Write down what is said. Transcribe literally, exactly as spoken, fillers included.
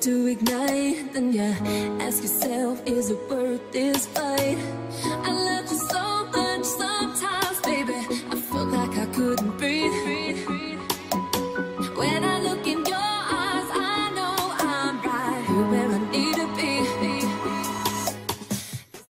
To ignite, then yeah, ask yourself, is it worth this fight?